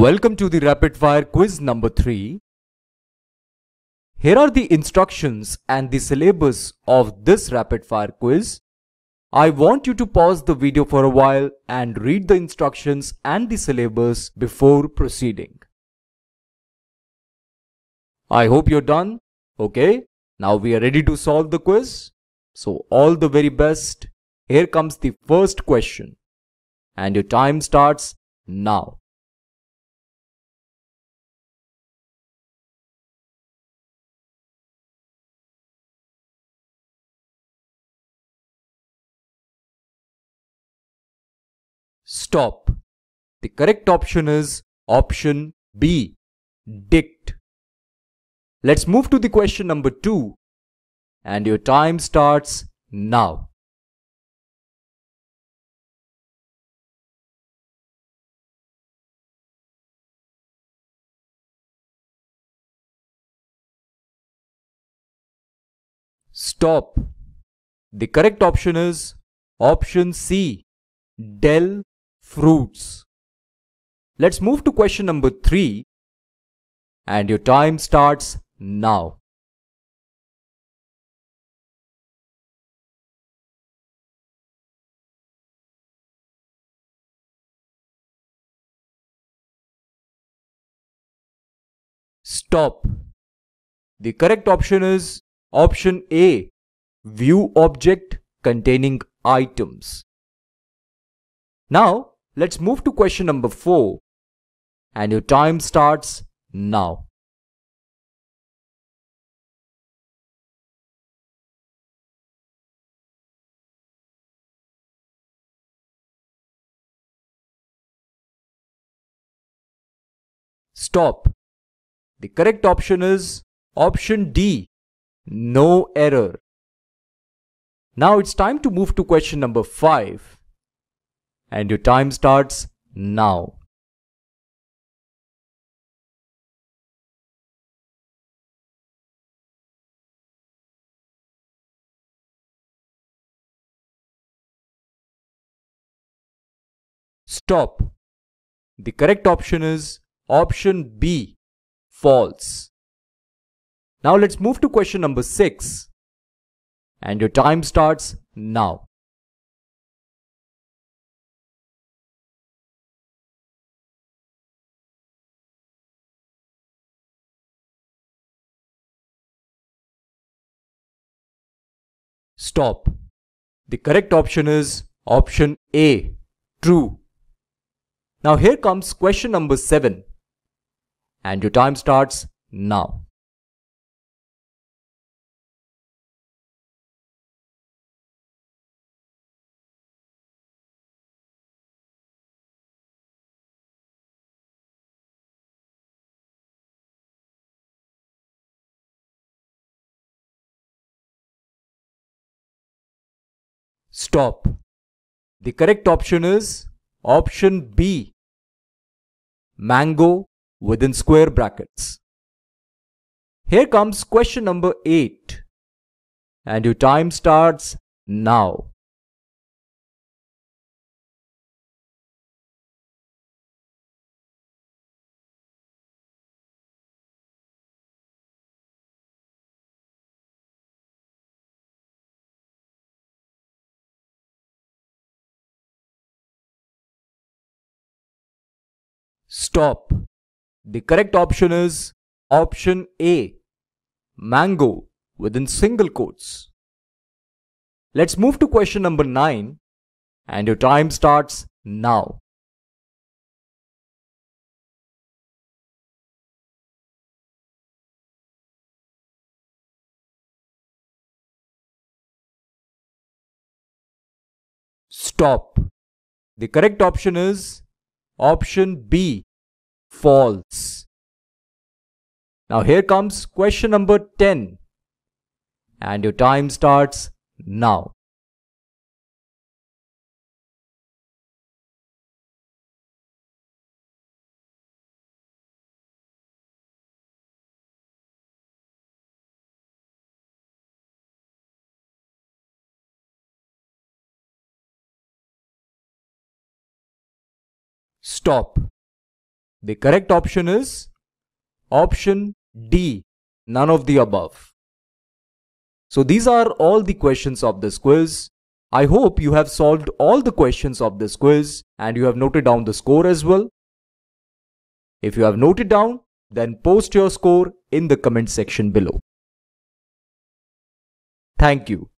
Welcome to the rapid fire quiz number 3. Here are the instructions and the syllabus of this rapid fire quiz. I want you to pause the video for a while and read the instructions and the syllabus before proceeding. I hope you're done. Okay, now we are ready to solve the quiz. So all the very best. Here comes the first question. And your time starts now. Stop. The correct option is option B, dict. Let's move to the question number 2. And your time starts now. Stop. The correct option is option C, del fruits. Let's move to question number 3. And your time starts now. Stop. The correct option is option A, view object containing items. Now, let's move to question number 4. And your time starts now. Stop. The correct option is option D, no error. Now it's time to move to question number 5. And your time starts now. Stop. The correct option is option B, false. Now let's move to question number 6. And your time starts now. Stop. The correct option is option A, true. Now here comes question number 7. And your time starts now. Stop. The correct option is option B, mango within square brackets. Here comes question number 8. And your time starts now. Stop. The correct option is option A, mango within single quotes. Let's move to question number 9. And your time starts now. Stop. The correct option is option B, false. Now here comes question number 10. And your time starts now. Stop. The correct option is option D, none of the above. So these are all the questions of this quiz. I hope you have solved all the questions of this quiz and you have noted down the score as well. If you have noted down, then post your score in the comment section below. Thank you.